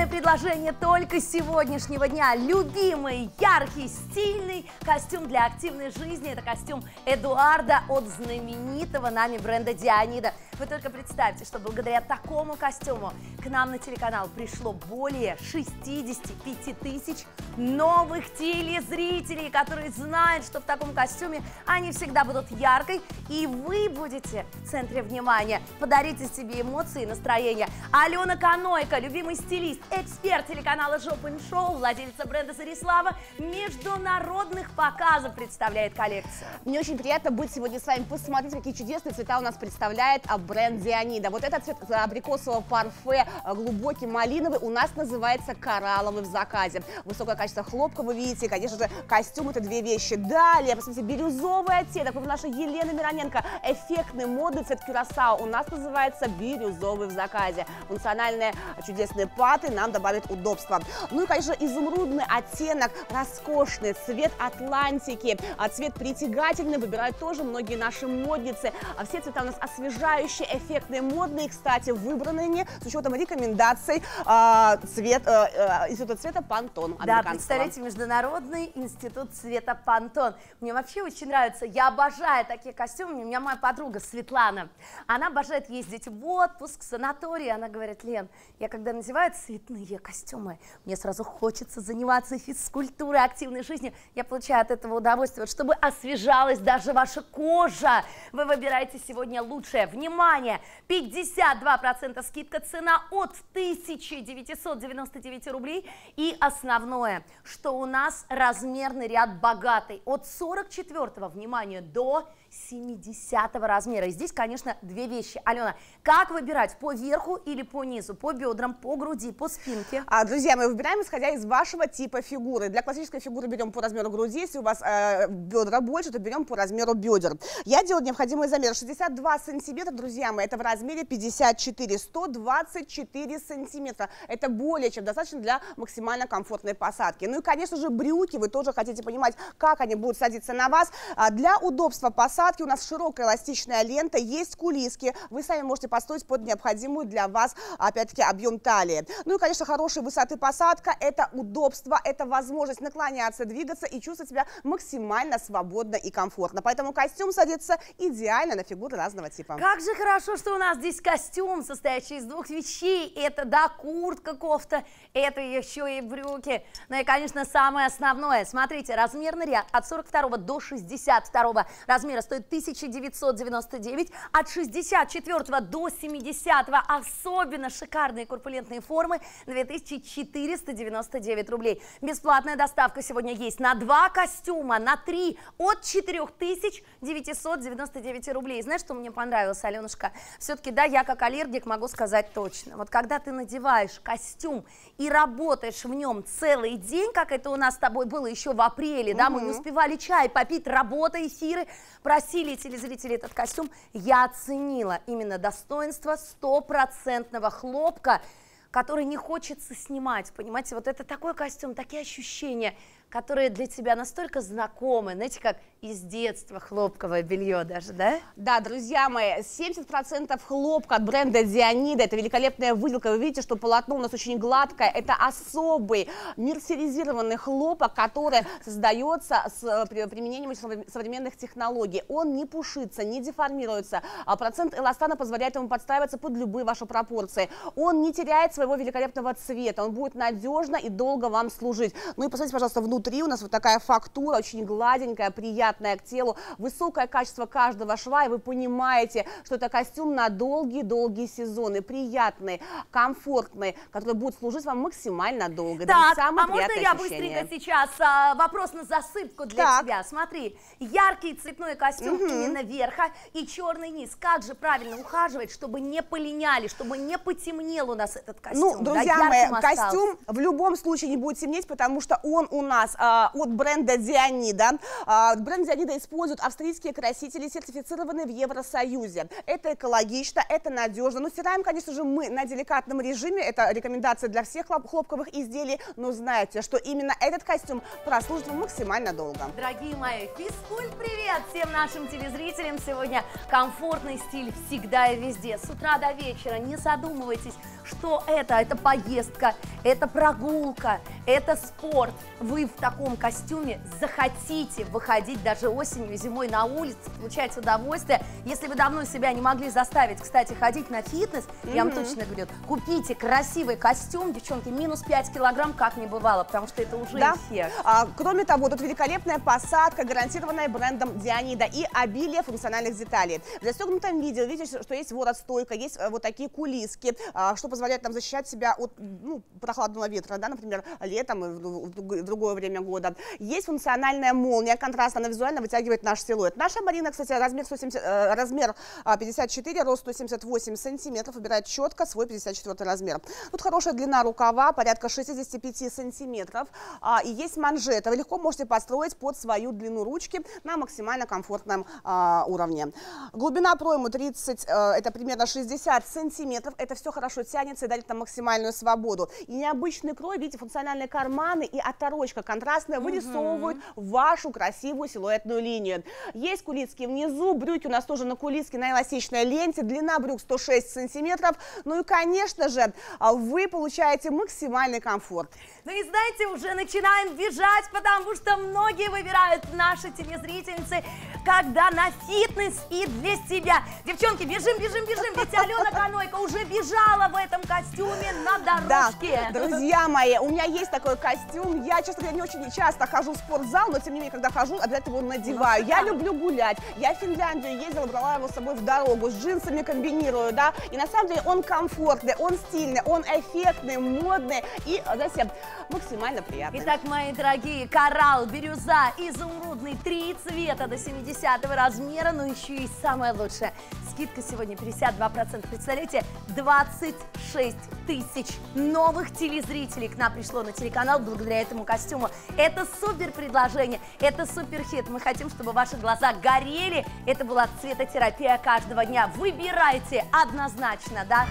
Главное предложение только сегодняшнего дня. Любимый, яркий, стильный костюм для активной жизни. Это костюм Эдуарда от знаменитого нами бренда Dionida. Вы только представьте, что благодаря такому костюму к нам на телеканал пришло более 65 тысяч новых телезрителей, которые знают, что в таком костюме они всегда будут яркой, и вы будете в центре внимания. Подарите себе эмоции и настроение. Алёна Канойко, любимый стилист, эксперт телеканала Жопен Шоу, владелица бренда Зарислава, международных показов представляет коллекцию. Мне очень приятно быть сегодня с вами. Посмотрите, какие чудесные цвета у нас представляет бренд Dionida. Вот этот цвет абрикосового парфе, глубокий малиновый, у нас называется коралловый в заказе. Высокое качество хлопка, вы видите, конечно же, костюм — это две вещи. Далее, посмотрите, бирюзовый оттенок, вы наша Елена Мироненко, эффектный модный цвет Кюросао, у нас называется бирюзовый в заказе. Функциональные чудесные паты нам добавят удобства. Ну и, конечно, изумрудный оттенок, роскошный цвет Атлантики, цвет притягательный, выбирают тоже многие наши модницы. Все цвета у нас освежающие, эффектные, модные, кстати, выбранные с учетом рекомендаций Института цвета Пантон. Да, представляете, Международный институт цвета Пантон. Мне вообще очень нравится, я обожаю такие костюмы. У меня моя подруга Светлана, она обожает ездить в отпуск, в санатории. Она говорит: Лен, я когда надеваю цветные костюмы, мне сразу хочется заниматься физкультурой, активной жизнью. Я получаю от этого удовольствие. Вот, чтобы освежалась даже ваша кожа, вы выбираете сегодня лучшее. Внимание! 52% скидка, цена от 1999 рублей. И основное, что у нас размерный ряд богатый, от 44-го, внимание, до 70-го размера. И здесь, конечно, две вещи. Алена, как выбирать, по верху или по низу, по бедрам, по груди, по спинке? Друзья, мы выбираем, исходя из вашего типа фигуры. Для классической фигуры берем по размеру груди, если у вас бедра больше, то берем по размеру бедер. Я делаю необходимые замеры. 62 сантиметра, друзья мои, это в размере 54, 124 сантиметра. Это более чем достаточно для максимально комфортной посадки. Ну и, конечно же, брюки. Вы тоже хотите понимать, как они будут садиться на вас. Для удобства посадки у нас широкая эластичная лента, есть кулиски. Вы сами можете построить под необходимую для вас, опять-таки, объем талии. Ну и, конечно, хорошей высоты посадка. Это удобство, это возможность наклоняться, двигаться и чувствовать себя максимально свободно и комфортно. Поэтому костюм садится идеально на фигуры разного типа. Как же хорошо, что у нас здесь костюм, состоящий из двух вещей. Это, да, куртка, кофта, это еще и брюки. Ну и, конечно, самое основное. Смотрите, размерный ряд от 42 до 62 размера стоит 1999, от 64 до 70 особенно шикарные корпулентные формы 2499 рублей. Бесплатная доставка сегодня есть на 2 костюма, на 3 от 4999 рублей. Знаешь, что мне понравилось, Алёна? Все-таки, да, я как аллергик могу сказать точно. Вот когда ты надеваешь костюм и работаешь в нем целый день, как это у нас с тобой было еще в апреле, да, мы не успевали чай попить, работа, эфиры, просили телезрители этот костюм, я оценила именно достоинство 100% хлопка, который не хочется снимать, понимаете, вот это такой костюм, такие ощущения, которые для тебя настолько знакомы, знаете, как из детства хлопковое белье даже, да? Да, друзья мои, 70% хлопка от бренда Dionida, это великолепная выделка, вы видите, что полотно у нас очень гладкое, это особый мерсеризированный хлопок, который создается с применением современных технологий, он не пушится, не деформируется, а процент эластана позволяет ему подстраиваться под любые ваши пропорции, он не теряет своего великолепного цвета, он будет надежно и долго вам служить. Ну и посмотрите, пожалуйста, внутрь. Внутри у нас вот такая фактура, очень гладенькая, приятная к телу, высокое качество каждого шва, и вы понимаете, что это костюм на долгие-долгие сезоны, приятный, комфортный, который будет служить вам максимально долго. Так, да, а можно я быстренько сейчас вопрос на засыпку для тебя? Смотри, яркий цветной костюм именно верха и черный низ. Как же правильно ухаживать, чтобы не полиняли, чтобы не потемнел у нас этот костюм? Ну, друзья мои, костюм в любом случае не будет темнеть, потому что он у нас нас от бренда Dionida. Бренд Dionida использует австрийские красители, сертифицированные в Евросоюзе. Это экологично, это надежно. Но стираем, конечно же, мы на деликатном режиме. Это рекомендация для всех хлопковых изделий. Но знаете, что именно этот костюм прослужит максимально долго. Дорогие мои, физкульт-привет всем нашим телезрителям. Сегодня комфортный стиль всегда и везде. С утра до вечера. Не задумывайтесь, что это. Это поездка, это прогулка, это спорт. Вы в таком костюме захотите выходить даже осенью и зимой на улицу, получать удовольствие. Если вы давно себя не могли заставить, кстати, ходить на фитнес, я вам точно говорю, купите красивый костюм, девчонки, минус 5 килограмм как не бывало, потому что это уже эффект. Кроме того, тут великолепная посадка, гарантированная брендом Dionida, и обилие функциональных деталей. В застегнутом виде видите, что есть воротстойка, есть вот такие кулиски, что позволяет нам защищать себя от прохладного ветра, да, например, летом и в другое время года. Есть функциональная молния, контраст, она визуально вытягивает наш силуэт. Наша Марина, кстати, размер 54, рост 178 сантиметров, выбирает четко свой 54 размер. Тут хорошая длина рукава, порядка 65 сантиметров, и есть манжеты. Вы легко можете подстроить под свою длину ручки на максимально комфортном уровне. Глубина проймы 30, это примерно 60 сантиметров, это все хорошо тянется и дает нам максимальную свободу. И необычный крой, видите, функциональные карманы и оторочка контрастная вырисовывают вашу красивую силуэтную линию. Есть кулиски внизу, брюки у нас тоже на кулиске, на эластичной ленте, длина брюк 106 сантиметров. Ну и, конечно же, вы получаете максимальный комфорт. Ну и знаете, уже начинаем бежать, потому что многие выбирают наши телезрительницы, когда на фитнес и для себя. Девчонки, бежим, бежим, бежим, ведь Алёна Канойко уже бежала в этом костюме на дорожке. Да, друзья мои, у меня есть такой костюм. Я, честно говоря, не очень часто хожу в спортзал, но тем не менее, когда хожу, обязательно его надеваю. Я люблю гулять. Я в Финляндию ездила, брала его с собой в дорогу, с джинсами комбинирую, да. И на самом деле он комфортный, он стильный, он эффектный, модный и, знаете, максимально приятный. Итак, мои дорогие, коралл, бирюза, изумрудный, 3 цвета до 70 размера, но еще и самое лучшее. Скидка сегодня 52%. Представляете, 26 тысяч новых телезрителей к нам пришло на телеканал благодаря этому костюму. Это супер предложение, это супер хит. Мы хотим, чтобы ваши глаза горели. Это была цветотерапия каждого дня. Выбирайте однозначно, да?